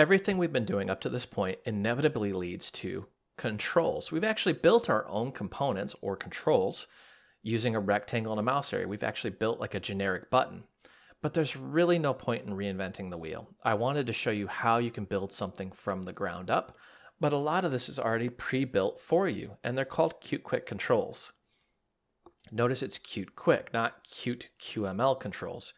Everything we've been doing up to this point inevitably leads to controls. We've actually built our own components or controls using a rectangle and a mouse area. We've actually built like a generic button, but there's really no point in reinventing the wheel. I wanted to show you how you can build something from the ground up, but a lot of this is already pre-built for you, and they're called Qt Quick Controls. Notice it's Qt Quick, not Qt QML controls.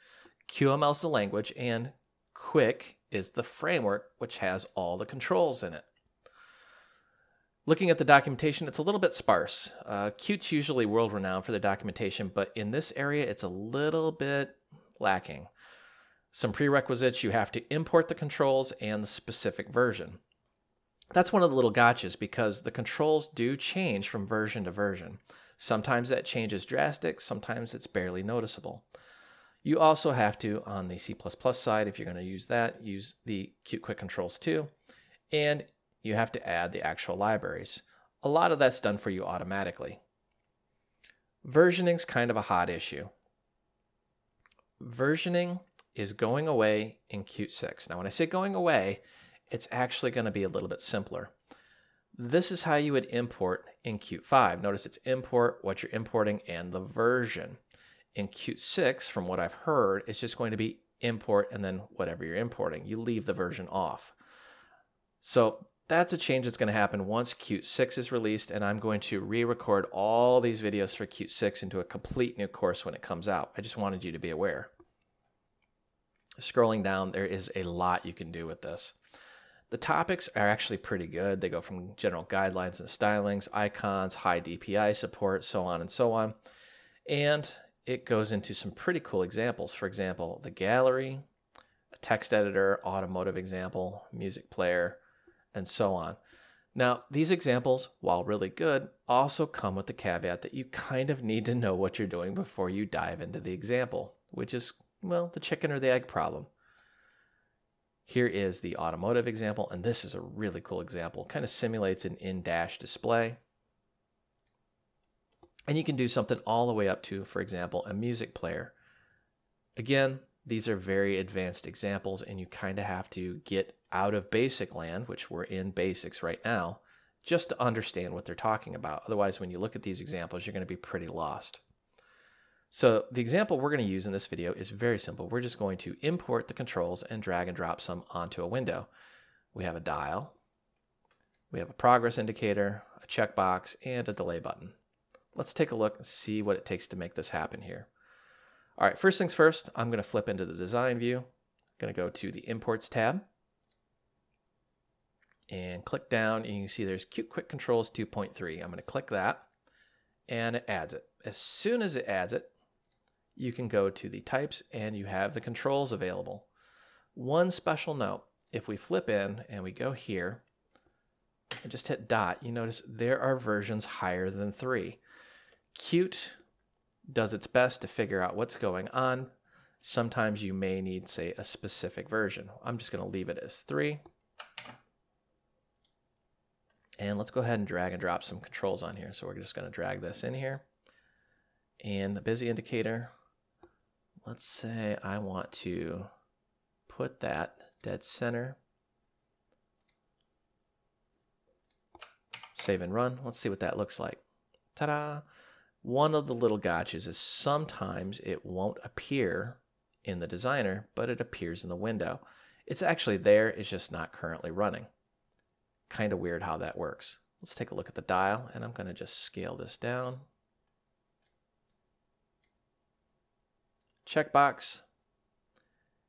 QML is the language, and Quick is the framework, which has all the controls in it. Looking at the documentation, it's a little bit sparse. Qt's usually world-renowned for their documentation, but in this area, it's a little bit lacking. Some prerequisites: you have to import the controls and the specific version. That's one of the little gotchas, because the controls do change from version to version. Sometimes that change is drastic, sometimes it's barely noticeable. You also have to, on the C++ side, if you're going to use that, use the Qt Quick Controls too, and you have to add the actual libraries. A lot of that's done for you automatically. Versioning's kind of a hot issue. Versioning is going away in Qt 6. Now, when I say going away, it's actually going to be a little bit simpler. This is how you would import in Qt 5. Notice it's import, what you're importing, and the version. In Qt 6, from what I've heard, it's just going to be import and then whatever you're importing. You leave the version off. So that's a change that's going to happen once Qt 6 is released, and I'm going to re-record all these videos for Qt 6 into a complete new course when it comes out. I just wanted you to be aware. Scrolling down, there is a lot you can do with this. The topics are actually pretty good. They go from general guidelines and stylings, icons, high DPI support, so on and so on. And it goes into some pretty cool examples. For example, the gallery, a text editor, automotive example, music player, and so on. Now, these examples, while really good, also come with the caveat that you kind of need to know what you're doing before you dive into the example, which is, well, the chicken or the egg problem. Here is the automotive example, and this is a really cool example. It kind of simulates an in-dash display. And you can do something all the way up to, for example, a music player. Again, these are very advanced examples, and you kind of have to get out of basic land, which we're in basics right now, just to understand what they're talking about. Otherwise, when you look at these examples, you're going to be pretty lost. So the example we're going to use in this video is very simple. We're just going to import the controls and drag and drop some onto a window. We have a dial, we have a progress indicator, a checkbox, and a delay button. Let's take a look and see what it takes to make this happen here. All right, first things first, I'm going to flip into the design view. I'm going to go to the Imports tab and click down, and you can see there's Qt Quick Controls 2.3. I'm going to click that, and it adds it. As soon as it adds it, you can go to the types and you have the controls available. One special note, if we flip in and we go here and just hit dot, you notice there are versions higher than 3. Qt does its best to figure out what's going on. Sometimes you may need, say, a specific version. I'm just going to leave it as 3. And let's go ahead and drag and drop some controls on here. So we're just going to drag this in here. And the busy indicator, let's say I want to put that dead center. Save and run. Let's see what that looks like. Ta-da! One of the little gotchas is sometimes it won't appear in the designer, but it appears in the window. It's actually there, it's just not currently running. Kind of weird how that works. Let's take a look at the dial, and I'm going to just scale this down. Checkbox,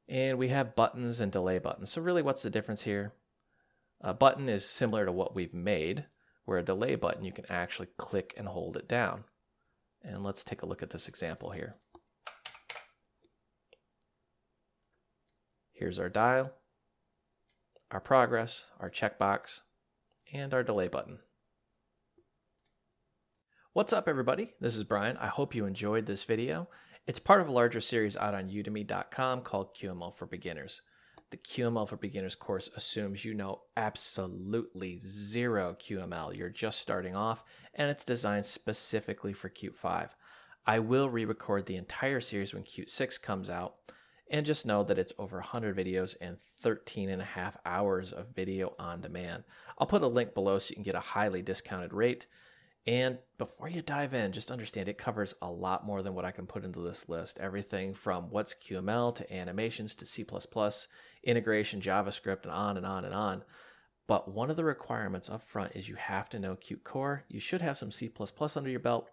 and we have buttons and delay buttons. So really, what's the difference here? A button is similar to what we've made, where a delay button you can actually click and hold it down. And let's take a look at this example here. Here's our dial, our progress, our checkbox, and our delay button. What's up, everybody? This is Brian. I hope you enjoyed this video. It's part of a larger series out on udemy.com called QML for Beginners. The QML for Beginners course assumes you know absolutely zero QML. You're just starting off, and it's designed specifically for Qt 5. I will re-record the entire series when Qt 6 comes out, And just know that it's over 100 videos and 13.5 hours of video on demand. I'll put a link below so you can get a highly discounted rate. And before you dive in, just understand it covers a lot more than what I can put into this list. Everything from what's QML to animations to C++, integration, JavaScript, and on and on and on. But one of the requirements up front is you have to know Qt Core, you should have some C++ under your belt,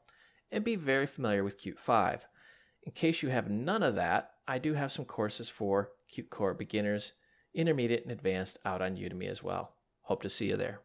and be very familiar with Qt 5. In case you have none of that, I do have some courses for Qt Core beginners, intermediate, and advanced out on Udemy as well. Hope to see you there.